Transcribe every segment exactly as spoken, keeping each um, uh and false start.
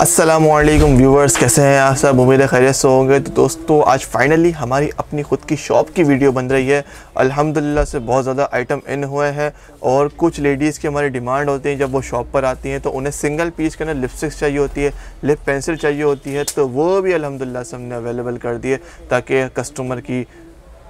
अस्सलामुअलैकुम व्यूवर्स, कैसे हैं आप सब? उम्मीद है खैरियत से होंगे। तो दोस्तों, आज फाइनली हमारी अपनी ख़ुद की शॉप की वीडियो बन रही है। अल्हम्दुलिल्लाह से बहुत ज़्यादा आइटम इन हुए हैं और कुछ लेडीज़ की हमारी डिमांड होती है, जब वो शॉप पर आती हैं तो उन्हें सिंगल पीस के अंदर लिपस्टिक्स चाहिए होती है, लिप पेंसिल चाहिए होती है, तो वो भी अल्हम्दुलिल्लाह से हमने अवेलेबल कर दिए ताकि कस्टमर की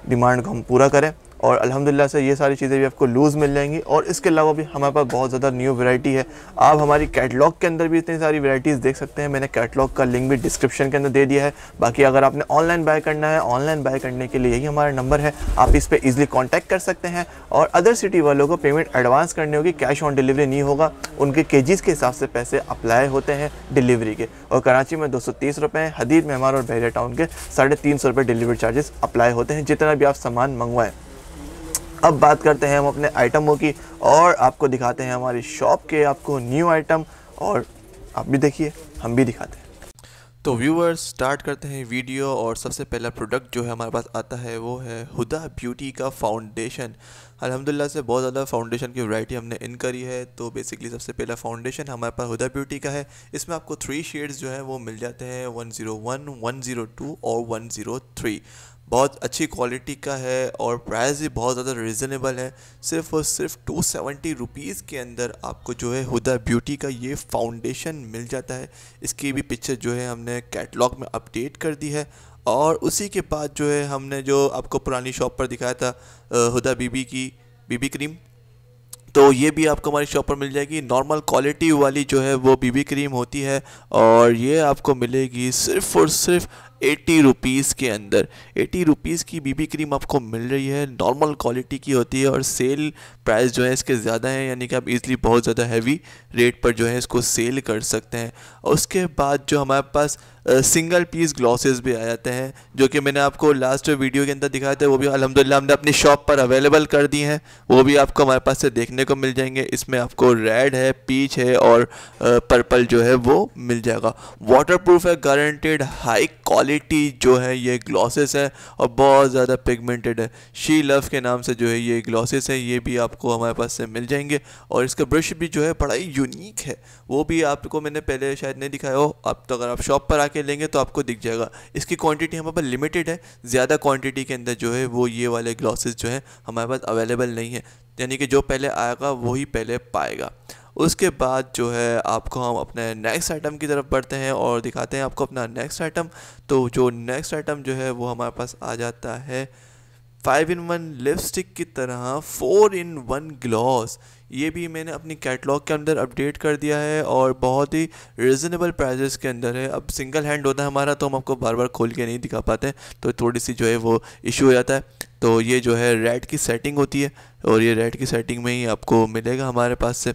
डिमांड को हम पूरा करें। और अल्हम्दुलिल्लाह से ये सारी चीज़ें भी आपको लूज़ मिल जाएंगी। और इसके अलावा भी हमारे पास बहुत ज़्यादा न्यू वैरायटी है। आप हमारी कैटलॉग के अंदर भी इतनी सारी वैरायटीज़ देख सकते हैं। मैंने कैटलॉग का लिंक भी डिस्क्रिप्शन के अंदर दे दिया है। बाकी अगर आपने ऑनलाइन बाय करना है, ऑनलाइन बाय करने के लिए यही हमारा नंबर है, आप इस पर ईजिली कॉन्टैक्ट कर सकते हैं। और अदर सिटी वालों को पेमेंट एडवांस करनी होगी, कैश ऑन डिलीवरी नहीं होगा। उनके केजीज़ के हिसाब से पैसे अप्लाई होते हैं डिलीवरी के। और कराची में दो सौ तीस रुपये हैं, हदीद में हमारा और बहरिया टाउन के साढ़े तीन सौ रुपये डिलीवरी चार्जेस अप्लाई होते हैं जितना भी आप सामान मंगवाएँ। अब बात करते हैं हम अपने आइटमों की और आपको दिखाते हैं हमारी शॉप के आपको न्यू आइटम, और आप भी देखिए हम भी दिखाते हैं। तो व्यूअर्स, स्टार्ट करते हैं वीडियो। और सबसे पहला प्रोडक्ट जो है हमारे पास आता है वो है हुदा ब्यूटी का फाउंडेशन। अल्हम्दुलिल्लाह से बहुत ज़्यादा फाउंडेशन की वैरायटी हमने इन करी है। तो बेसिकली सबसे पहला फाउंडेशन हमारे पास हुदा ब्यूटी का है। इसमें आपको थ्री शेड्स जो है वो मिल जाते हैं, one zero one, one zero two और वन ज़ीरो थ्री। बहुत अच्छी क्वालिटी का है और प्राइस भी बहुत ज़्यादा रिजनेबल है। सिर्फ और सिर्फ टू सेवेंटी रुपीज़ के अंदर आपको जो है हुदा ब्यूटी का ये फाउंडेशन मिल जाता है। इसकी भी पिक्चर जो है हमने कैटलॉग में अपडेट कर दी है। और उसी के बाद जो है हमने जो आपको पुरानी शॉप पर दिखाया था हुदा बीबी की बीबी क्रीम, तो ये भी आपको हमारी शॉप पर मिल जाएगी। नॉर्मल क्वालिटी वाली जो है वो बीबी क्रीम होती है और ये आपको मिलेगी सिर्फ़ और सिर्फ एटी रुपीज़ के अंदर। एटी रुपीज़ की बीबी क्रीम आपको मिल रही है, नॉर्मल क्वालिटी की होती है और सेल प्राइस जो है इसके ज़्यादा है, यानी कि आप इजीली बहुत ज़्यादा हैवी रेट पर जो है इसको सेल कर सकते हैं। और उसके बाद जो हमारे पास सिंगल पीस ग्लॉसेस भी आ जाते हैं, जो कि मैंने आपको लास्ट वीडियो के अंदर दिखाया था, वो भी अल्हम्दुलिल्लाह हमने अपनी शॉप पर अवेलेबल कर दी हैं। वो भी आपको हमारे पास से देखने को मिल जाएंगे। इसमें आपको रेड है, पीच है और पर्पल जो है वो मिल जाएगा। वाटरप्रूफ है, गारंटेड हाई क्वालिटी जो है ये ग्लॉसेस है और बहुत ज़्यादा पिगमेंटेड है। शी लव के नाम से जो है ये ग्लॉसेस है, ये भी आपको हमारे पास से मिल जाएंगे। और इसका ब्रश भी जो है बड़ा ही यूनिक है, वो भी आपको मैंने पहले शायद नहीं दिखाया हो। अब तो अगर आप शॉप पर आके लेंगे तो आपको दिख जाएगा। इसकी क्वांटिटी हमारे पास लिमिटेड है, ज़्यादा क्वांटिटी के अंदर जो है वो ये वाले ग्लॉसेस जो है हमारे पास अवेलेबल नहीं है, यानी कि जो पहले आएगा वही पहले पाएगा। उसके बाद जो है आपको हम अपने नेक्स्ट आइटम की तरफ बढ़ते हैं और दिखाते हैं आपको अपना नेक्स्ट आइटम। तो जो नेक्स्ट आइटम जो है वो हमारे पास आ जाता है फाइव इन वन लिपस्टिक की तरह फोर इन वन ग्लॉस। ये भी मैंने अपनी कैटलॉग के अंदर अपडेट कर दिया है और बहुत ही रिजनेबल प्राइजेस के अंदर है। अब सिंगल हैंड होता है हमारा, तो हम आपको बार बार खोल के नहीं दिखा पाते, तो थोड़ी सी जो है वो इशू हो जाता है। तो ये जो है रेड की सेटिंग होती है और ये रेड की सेटिंग में ही आपको मिलेगा हमारे पास से।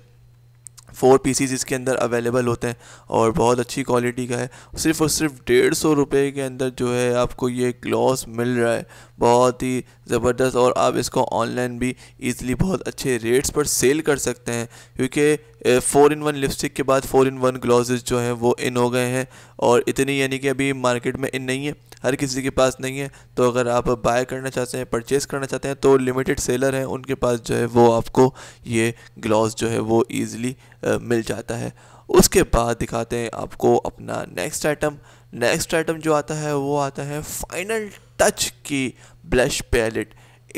फोर पीसीज इसके अंदर अवेलेबल होते हैं और बहुत अच्छी क्वालिटी का है। सिर्फ़ और सिर्फ डेढ़ सौ रुपये के अंदर जो है आपको ये ग्लॉस मिल रहा है, बहुत ही ज़बरदस्त। और आप इसको ऑनलाइन भी ईज़िली बहुत अच्छे रेट्स पर सेल कर सकते हैं, क्योंकि फ़ोर इन वन लिपस्टिक के बाद फ़ोर इन वन ग्लॉसेस जो हैं वो इन हो गए हैं और इतनी, यानी कि अभी मार्केट में इन नहीं है, हर किसी के पास नहीं है। तो अगर आप बाय करना चाहते हैं, परचेज़ करना चाहते हैं, तो लिमिटेड सेलर हैं, उनके पास जो है वो आपको ये ग्लॉस जो है वो ईज़िली मिल जाता है। उसके बाद दिखाते हैं आपको अपना नेक्स्ट आइटम। नेक्स्ट आइटम जो आता है वो आता है फाइनल टच की blush palette.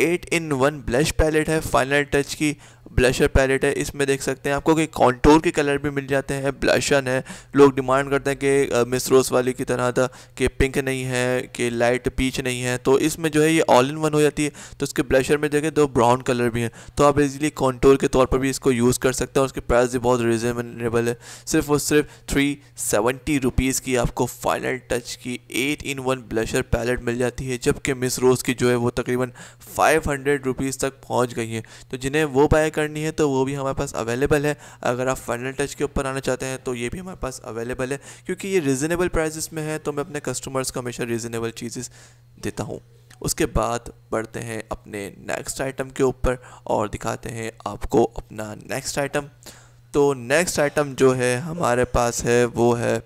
Eight in one blush palette है, फाइनल टच की ब्लशर पैलेट है। इसमें देख सकते हैं आपको कि कॉन्टूर के कलर भी मिल जाते हैं, ब्लशन है। लोग डिमांड करते हैं कि मिस रोज़ वाली की तरह था कि पिंक नहीं है, कि लाइट पीच नहीं है, तो इसमें जो है ये ऑल इन वन हो जाती है। तो इसके ब्लशर में देखें तो ब्राउन कलर भी हैं, तो आप इजीली कॉन्टूर के तौर पर भी इसको यूज़ कर सकते हैं। उसकी प्राइस भी बहुत रिजनेबल है, सिर्फ और सिर्फ थ्री सेवेंटी रुपीज़ की आपको फाइनल टच की eight in one blusher palette मिल जाती है, जबकि मिस रोज़ की जो है वो तकरीबन फाइव हंड्रेड रुपीज़ तक पहुँच गई है। तो जिन्हें वो बाय करनी है तो वो भी हमारे पास अवेलेबल है। अगर आप फाइनल टच के ऊपर आना चाहते हैं तो ये भी हमारे पास अवेलेबल है, क्योंकि ये रिजनेबल प्राइसेस में है, तो मैं अपने कस्टमर्स को हमेशा रिजनेबल चीज़ें देता हूँ। उसके बाद बढ़ते हैं अपने नेक्स्ट आइटम के ऊपर और दिखाते हैं आपको अपना नेक्स्ट आइटम। तो नेक्स्ट आइटम जो है हमारे पास है वो है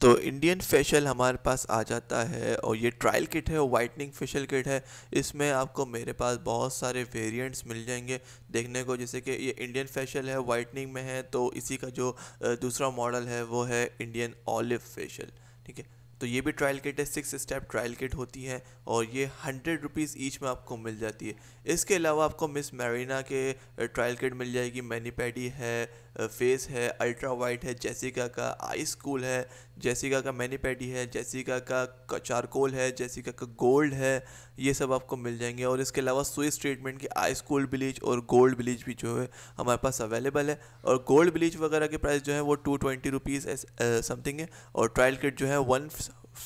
तो इंडियन फेशियल हमारे पास आ जाता है और ये ट्रायल किट है और वाइटनिंग फेशियल किट है। इसमें आपको मेरे पास बहुत सारे वेरिएंट्स मिल जाएंगे देखने को, जैसे कि ये इंडियन फेशियल है वाइटनिंग में है, तो इसी का जो दूसरा मॉडल है वो है इंडियन ऑलिव फेशियल, ठीक है। तो ये भी ट्रायल किट है, सिक्स स्टेप ट्रायल किट होती है और ये हंड्रेड रुपीज़ ईच में आपको मिल जाती है। इसके अलावा आपको मिस मैरिना के ट्रायल किट मिल जाएगी, मैनीपैडी है, फेस है, अल्ट्रा वाइट है, जेसिका का आइस कूल है, जेसिका का मैनीपैडी है, जेसिका का चारकोल है, जेसिका का गोल्ड है, ये सब आपको मिल जाएंगे। और इसके अलावा स्विस ट्रीटमेंट की आइस कूल ब्लीच और गोल्ड ब्लीच भी जो है हमारे पास अवेलेबल है। और गोल्ड ब्लीच वगैरह के प्राइस जो है वो टू ट्वेंटी रुपीज़ समथिंग है और ट्रायल किट जो है one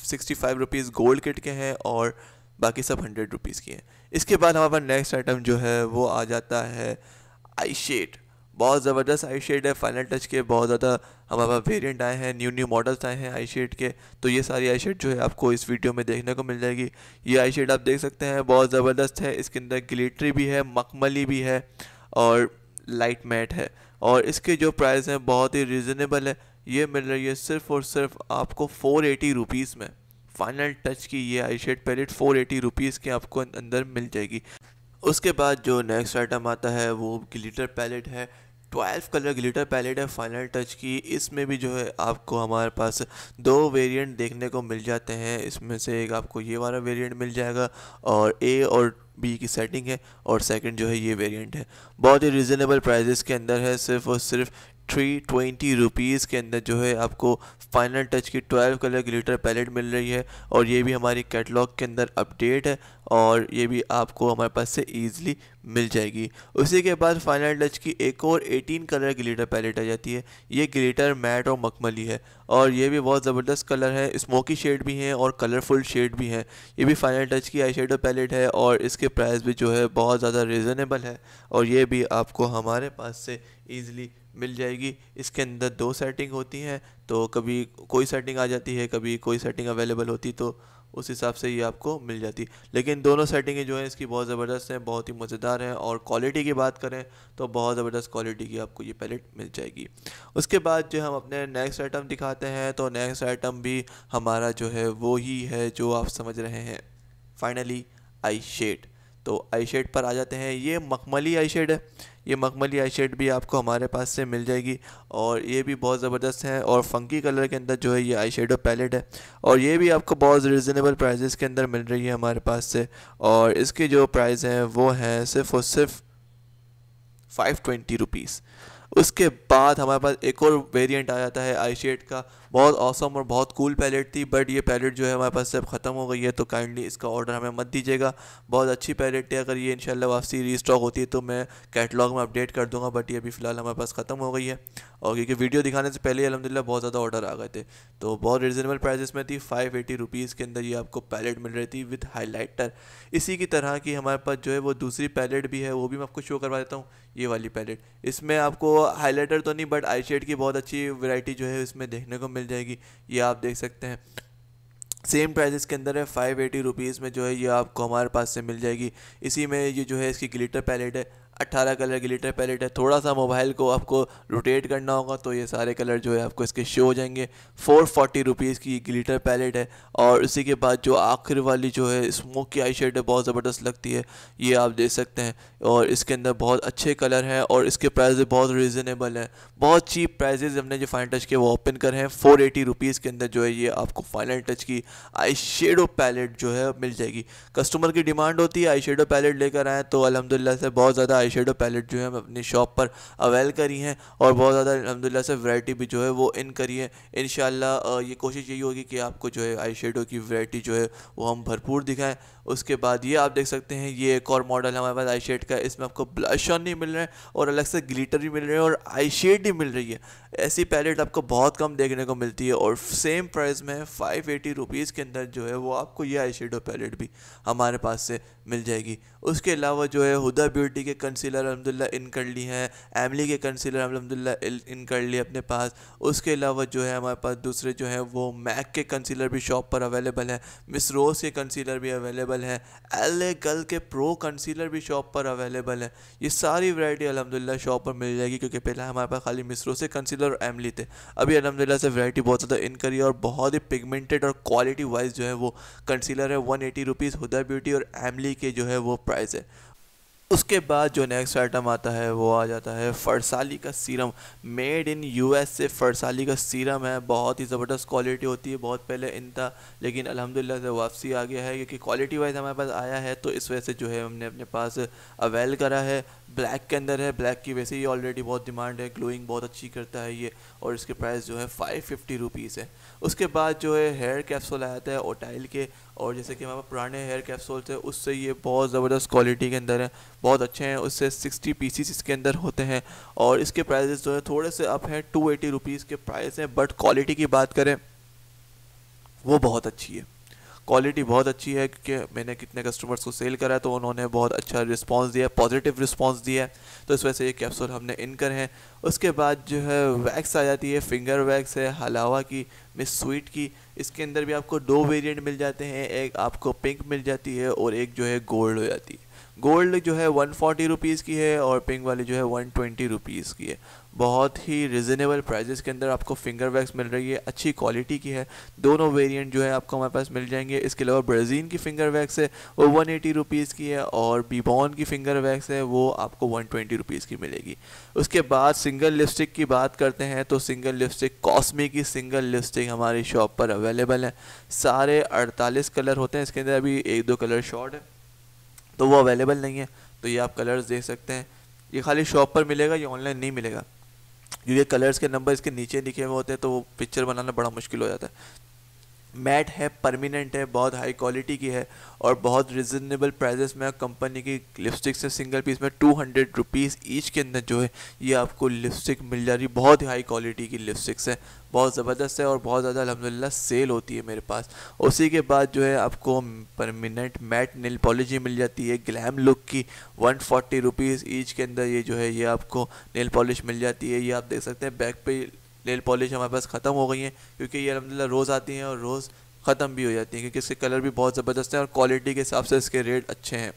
sixty five rupees gold kit के हैं और बाकी सब हंड्रेड रुपीज़ की हैं। इसके बाद हमारे पास नेक्स्ट आइटम जो है वो आ जाता है आई शेड। बहुत ज़बरदस्त आई शेड है, फाइनल टच के बहुत ज़्यादा हमारे पास वेरिएंट आए हैं, न्यू न्यू मॉडल्स आए हैं आई शेड के। तो ये सारी आई शेड जो है आपको इस वीडियो में देखने को मिल जाएगी। ये आई शेड आप देख सकते हैं बहुत ज़बरदस्त है, इसके अंदर ग्लिटरी भी है, मखमली भी है और लाइट मैट है। और इसके जो प्राइस हैं बहुत ही रीज़नेबल है, ये मिल रही है सिर्फ और सिर्फ आपको फ़ोर एटी रुपीज़ में। फाइनल टच की ये eye shade palette four eighty rupees के आपको अंदर मिल जाएगी। उसके बाद जो नेक्स्ट आइटम आता है वो ग्लिटर पैलेट है, ट्वेल्व कलर ग्लिटर पैलेट है फाइनल टच की। इसमें भी जो है आपको हमारे पास दो वेरिएंट देखने को मिल जाते हैं। इसमें से एक आपको ये वाला वेरिएंट मिल जाएगा और ए और बी की सेटिंग है और सेकंड जो है ये वेरिएंट है। बहुत ही रीज़नेबल प्राइजेस के अंदर है, सिर्फ और सिर्फ थ्री ट्वेंटी रुपीज़ के अंदर जो है आपको फाइनल टच की ट्वेल्व कलर ग्लिटर पैलेट मिल रही है। और ये भी हमारी कैटलॉग के अंदर अपडेट है और ये भी आपको हमारे पास से ईजिली मिल जाएगी। उसी के बाद फाइनल टच की एक और एटीन कलर ग्लिटर पैलेट आ जाती है, ये ग्लिटर मैट और मखमली है और ये भी बहुत ज़बरदस्त कलर है, स्मोकी शेड भी हैं और कलरफुल शेड भी हैं। ये भी फाइनल टच की आई शेडो पैलेट है और इसके प्राइस भी जो है बहुत ज़्यादा रिजनेबल है और ये भी आपको हमारे पास से ईजिली मिल जाएगी। इसके अंदर दो सेटिंग होती हैं, तो कभी कोई सेटिंग आ जाती है, कभी कोई सेटिंग अवेलेबल होती, तो उस हिसाब से ये आपको मिल जाती। लेकिन दोनों सेटिंगें जो हैं इसकी बहुत ज़बरदस्त हैं, बहुत ही मज़ेदार हैं और क्वालिटी की बात करें तो बहुत ज़बरदस्त क्वालिटी की आपको ये पैलेट मिल जाएगी। उसके बाद जो हम अपने नेक्स्ट आइटम दिखाते हैं, तो नेक्स्ट आइटम भी हमारा जो है वो ही है जो आप समझ रहे हैं, फाइनली आई शेड। तो आई शेड पर आ जाते हैं, ये मखमली आई शेड है, ये मखमली आई शेड भी आपको हमारे पास से मिल जाएगी और ये भी बहुत ज़बरदस्त है और फंकी कलर के अंदर जो है ये आई शेडो पैलेट है और ये भी आपको बहुत रिजनेबल प्राइजेस के अंदर मिल रही है हमारे पास से। और इसके जो प्राइस हैं वो हैं सिर्फ और सिर्फ फाइव ट्वेंटी रुपीज़। उसके बाद हमारे पास एक और वेरिएंट आ जाता है आई शेड का, बहुत ऑसम और बहुत कूल पैलेट थी, बट ये पैलेट जो है हमारे पास से अब ख़त्म हो गई है, तो काइंडली इसका ऑर्डर हमें मत दीजिएगा। बहुत अच्छी पैलेट है, अगर ये इंशाल्लाह वापसी रीस्टॉक होती है तो मैं कैटलॉग में अपडेट कर दूंगा, बट ये अभी फ़िलहाल हमारे पास ख़त्म हो गई है। और क्योंकि वीडियो दिखाने से पहले अल्हम्दुलिल्लाह बहुत ज़्यादा ऑर्डर आ गए थे, तो बहुत रिजनेबल प्राइजेस में थी, फ़ाइव एटी रुपीज़ के अंदर ये आपको पैलेट मिल रही थी विथ हाईलाइटर। इसी की तरह की हमारे पास जो है वो दूसरी पैलेट भी है, वो भी मैं आपको शो करवा देता हूँ। ये वाली पैलेट, इसमें आपको हाईलाइटर तो नहीं बट आई शेड की बहुत अच्छी वैरायटी जो है इसमें देखने को मिल जाएगी। ये आप देख सकते हैं सेम प्राइसेस के अंदर है, फाइव एटी रुपीज़ में जो है ये आपको हमारे पास से मिल जाएगी। इसी में ये जो है इसकी ग्लिटर पैलेट है, अट्ठारह कलर ग्लिटर पैलेट है, थोड़ा सा मोबाइल को आपको रोटेट करना होगा तो ये सारे कलर जो है आपको इसके शो हो जाएंगे। फोर फोर्टी रुपीज़ की ग्लिटर पैलेट है। और इसी के बाद जो आखिर वाली जो है स्मोकी आई शेड है, बहुत ज़बरदस्त लगती है, ये आप देख सकते हैं और इसके अंदर बहुत अच्छे कलर हैं और इसके प्राइस बहुत रिजनेबल हैं। बहुत चीप प्राइजेज हमने जो फाइनल टच के वो ओपन कर हैं, फोर एटी रुपीज़ के अंदर जो है ये आपको फाइनल टच की आई शेडो पैलेट जो है मिल जाएगी। कस्टमर की डिमांड होती है आई शेडो पैलेट लेकर आएँ, तो अलहमदिल्ला से बहुत ज़्यादा आई शेडो पैलेट जो है हम अपनी शॉप पर अवेल करी हैं और बहुत ज़्यादा अलहमदुलिल्लाह से वैरायटी भी जो है वो इन करी है। इंशाल्लाह ये कोशिश यही होगी कि आपको जो है आई शेडो की वैरायटी जो है वो हम भरपूर दिखाएं। उसके बाद ये आप देख सकते हैं ये एक और मॉडल हमारे पास आई शेड का, इसमें आपको ब्लश ऑन नहीं मिल रहा है और अलग से ग्लिटर भी मिल रहे हैं और आई शेड भी मिल रही है। ऐसी पैलेट आपको बहुत कम देखने को मिलती है और सेम प्राइस में फाइव एटी रुपीज़ के अंदर जो है वो आपको ये आई शेडो पैलेट भी हमारे पास से मिल जाएगी। उसके अलावा जो है हुदा ब्यूटी के कंसीलर अलहमदिल्ला इन कर ली हैं, एमली के कंसीलर अलहमदिल्ला इन कर लिए अपने पास। उसके अलावा जो है हमारे पास दूसरे जो है वो मैक के कंसीलर भी शॉप पर अवेलेबल हैं, मिस रोज़ के कंसीलर भी अवेलेबल अवेलेबल है। एल ए गर्ल के प्रो कंसीलर भी शॉप पर अवेलेबल है। ये सारी वैरायटी अलहमदिल्ला शॉप पर मिल जाएगी, क्योंकि पहले हमारे पास खाली मिस रोज़ से कंसीलर और एमली थे। अभी अलहमदिल्ला से वैरायटी बहुत ज़्यादा इन करी है और बहुत ही पिगमेंटेड और क्वालिटी वाइज जो है वो कंसीलर है। One eighty rupees Huda beauty और एमली के जो है वो प्राइस है। उसके बाद जो नेक्स्ट आइटम आता है वो आ जाता है फरसाली का सीरम। मेड इन यूएस से फरसाली का सीरम है, बहुत ही ज़बरदस्त क्वालिटी होती है। बहुत पहले इन था लेकिन अल्हम्दुलिल्लाह से वापसी आ गया है, क्योंकि क्वालिटी वाइज हमारे पास आया है तो इस वजह से जो है हमने अपने पास अवेल करा है। ब्लैक के अंदर है, ब्लैक की वैसे ही ऑलरेडी बहुत डिमांड है, ग्लोइंग बहुत अच्छी करता है ये, और इसके प्राइस जो है फाइव फिफ्टी रुपीज़ है। उसके बाद जो है हेयर कैप्सूल आया है ओटाइल के, और जैसे कि हमारे पास पुराने हेयर कैप्सूल्स है उससे ये बहुत ज़बरदस्त क्वालिटी के अंदर है, बहुत अच्छे हैं। उससे सिक्सटी पीसीस इसके अंदर होते हैं और इसके प्राइसेस जो है थोड़े से अप हैं, टू एटी रुपीज़ के प्राइस हैं। बट क्वालिटी की बात करें वो बहुत अच्छी है, क्वालिटी बहुत अच्छी है, क्योंकि मैंने कितने कस्टमर्स को सेल करा तो उन्होंने बहुत अच्छा रिस्पांस दिया, पॉजिटिव रिस्पांस दिया, तो इस वजह से ये कैप्सूल हमने इन कर हैं। उसके बाद जो है वैक्स आ जाती है, फिंगर वैक्स है हलावा की, मिस स्वीट की। इसके अंदर भी आपको दो वेरिएंट मिल जाते हैं, एक आपको पिंक मिल जाती है और एक जो है गोल्ड हो जाती है। गोल्ड जो है वन फोर्टी रुपीज़ की है और पिंक वाली जो है वन ट्वेंटी रुपीज़ की है। बहुत ही रिजनेबल प्राइजेस के अंदर आपको फिंगर वैक्स मिल रही है, अच्छी क्वालिटी की है। दोनों वेरिएंट जो है आपको हमारे पास मिल जाएंगे। इसके अलावा ब्राज़ीन की फिंगर वैक्स है वो वन एटी रुपीज़ की है, और बिबॉन की फिंगर वैक्स है वो आपको वन ट्वेंटी रुपीज़ की मिलेगी। उसके बाद सिंगल लिपस्टिक की बात करते हैं तो सिंगल लिपस्टिक कॉस्मी की सिंगल लिपस्टिक हमारी शॉप पर अवेलेबल है। सारे अड़तालीस कलर होते हैं, इसके अंदर अभी एक दो कलर शॉर्ट है तो वो अवेलेबल नहीं है, तो ये आप कलर्स देख सकते हैं। ये खाली शॉप पर मिलेगा, ये ऑनलाइन नहीं मिलेगा, क्योंकि कलर्स के नंबर इसके नीचे लिखे हुए होते हैं तो वो पिक्चर बनाना बड़ा मुश्किल हो जाता है। मैट है, परमानेंट है, बहुत हाई क्वालिटी की है और बहुत रिजनेबल प्राइजेस में कंपनी की लिपस्टिक से सिंगल पीस में टू हंड्रेड रुपीज़ ईच के अंदर जो है ये आपको लिपस्टिक मिल जा रही है। बहुत ही हाई क्वालिटी की लिपस्टिक्स है, बहुत ज़बरदस्त है और बहुत ज़्यादा अल्हम्दुलिल्लाह सेल होती है मेरे पास। उसी के बाद जो है आपको परमानेंट मैट नेल पॉलिश मिल जाती है ग्लैम लुक की, वन फोर्टी रुपीज़ ईच के अंदर ये जो है ये आपको नेल पॉलिश मिल जाती है। ये आप देख सकते हैं बैक पे नेल पॉलिश हमारे पास ख़त्म हो गई है, क्योंकि ये अल्हम्दुलिल्लाह रोज़ आती हैं और रोज़ ख़त्म भी हो जाती हैं, क्योंकि इसके कलर भी बहुत ज़बरदस्त हैं और क्वालिटी के हिसाब से इसके रेट अच्छे हैं।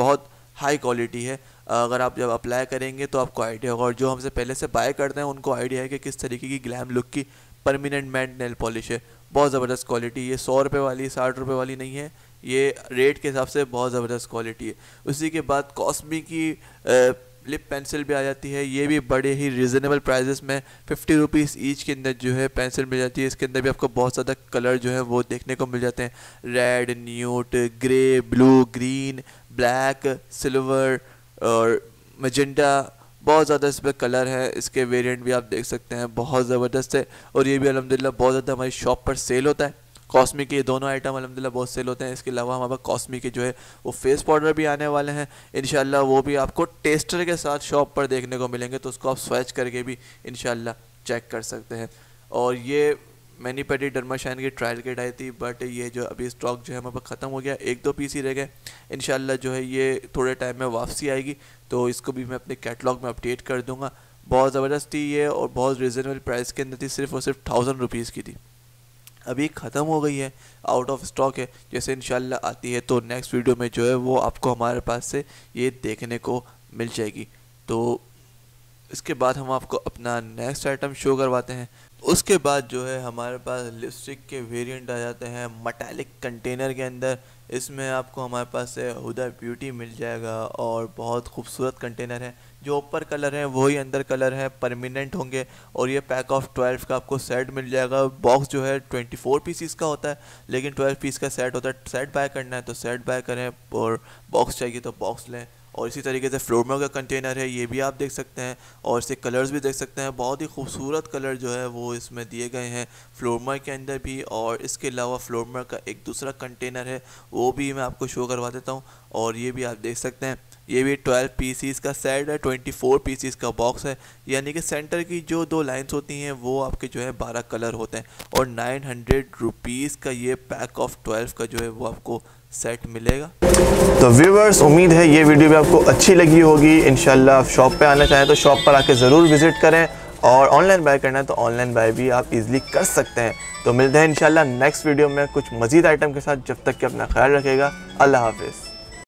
बहुत हाई क्वालिटी है, अगर आप जब अप्लाई करेंगे तो आपको आइडिया होगा, और जो हमसे पहले से बाय करते हैं उनको आइडिया है कि किस तरीके की ग्लैम लुक की परमानेंट मैट नेल पॉलिश है। बहुत ज़बरदस्त क्वालिटी, ये सौ रुपये वाली साठ रुपये वाली नहीं है, ये रेट के हिसाब से बहुत ज़बरदस्त क्वालिटी है। उसी के बाद कॉस्मी की आ, लिप पेंसिल भी आ जाती है, ये भी बड़े ही रिजनेबल प्राइजेस में फिफ्टी रुपीज़ ईच के अंदर जो है पेंसिल मिल जाती है। इसके अंदर भी आपको बहुत ज़्यादा कलर जो है वो देखने को मिल जाते हैं, red, nude, grey, blue, green, black, silver और मजेंटा, बहुत ज़्यादा इस पर कलर है। इसके वेरिएंट भी आप देख सकते हैं, बहुत ज़बरदस्त है और ये भी अल्हम्दुलिल्लाह बहुत ज़्यादा हमारी शॉप पर सेल होता है। कॉस्मी के दोनों आइटम अलहमदिल्ला बहुत सेल होते हैं। इसके अलावा हमारे पास कॉस्मी के जो है वो फेस पाउडर भी आने वाले हैं इंशाल्लाह, वो भी आपको टेस्टर के साथ शॉप पर देखने को मिलेंगे, तो उसको आप स्वैच करके भी इंशाल्लाह चेक कर सकते हैं। और ये मैनी पेडी डर्माशाइन की ट्रायल किट आई थी, बट ये जो अभी स्टॉक जो है हमारे पास ख़त्म हो गया, एक दो पीस ही रह गए। इंशाल्लाह जो है ये थोड़े टाइम में वापसी आएगी, तो इसको भी मैं अपने कैटलॉग में अपडेट कर दूँगा। बहुत ज़बरदस्त थी ये और बहुत रिजनेबल प्राइस के अंदर थी, सिर्फ और सिर्फ थाउजेंड रुपीज़ की थी। अभी ख़त्म हो गई है, आउट ऑफ स्टॉक है, जैसे इंशाल्लाह आती है तो नेक्स्ट वीडियो में जो है वो आपको हमारे पास से ये देखने को मिल जाएगी। तो इसके बाद हम आपको अपना नेक्स्ट आइटम शो करवाते हैं। उसके बाद जो है हमारे पास लिपस्टिक के वेरिएंट आ जाते हैं मेटालिक कंटेनर के अंदर। इसमें आपको हमारे पास से हुदा ब्यूटी मिल जाएगा और बहुत खूबसूरत कंटेनर है, जो ऊपर कलर है वही अंदर कलर है, परमानेंट होंगे और ये पैक ऑफ ट्वेल्व का आपको सेट मिल जाएगा। बॉक्स जो है ट्वेंटी फोर पीसीस का होता है, लेकिन ट्वेल्व पीस का सेट होता है। सेट बाय करना है तो सेट बाय करें और बॉक्स चाहिए तो बॉक्स लें। और इसी तरीके से फ्लोरमार का कंटेनर है, ये भी आप देख सकते हैं और इसके कलर्स भी देख सकते हैं। बहुत ही खूबसूरत कलर जो है वो इसमें दिए गए हैं फ्लोरमार के अंदर भी, और इसके अलावा फ्लोरमार का एक दूसरा कंटेनर है वो भी मैं आपको शो करवा देता हूँ। और ये भी आप देख सकते हैं, ये भी ट्वेल्व पीसीस का सेट है, ट्वेंटी फोर पीसीस का बॉक्स है, यानी कि सेंटर की जो दो लाइंस होती हैं वो आपके जो है बारह कलर होते हैं। और नाइन हंड्रेड रुपीज़ का ये पैक ऑफ ट्वेल्व का जो है वो आपको सेट मिलेगा। तो व्यूवर्स, उम्मीद है ये वीडियो भी आपको अच्छी लगी होगी। इंशाल्लाह आप शॉप पे आना चाहें तो शॉप पर आके ज़रूर विज़िट करें। और ऑनलाइन बाय करना है तो ऑनलाइन बाय भी आप इजीली कर सकते हैं। तो मिलते हैं इंशाल्लाह नेक्स्ट वीडियो में कुछ मज़ीद आइटम के साथ। जब तक कि अपना ख्याल रखेगा, अल्लाह हाफिज़।